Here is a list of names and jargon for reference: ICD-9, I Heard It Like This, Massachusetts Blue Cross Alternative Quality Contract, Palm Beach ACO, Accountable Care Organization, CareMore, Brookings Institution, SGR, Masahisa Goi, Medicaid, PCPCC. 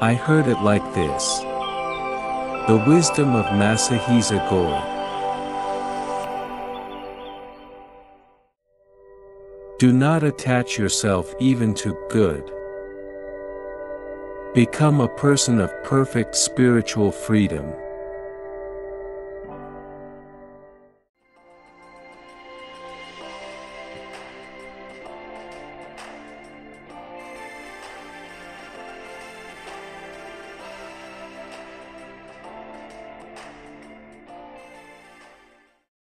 I heard it like this. The wisdom of Masahisa Goi. Do not attach yourself even to good. Become a person of perfect spiritual freedom.